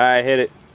All right, hit it.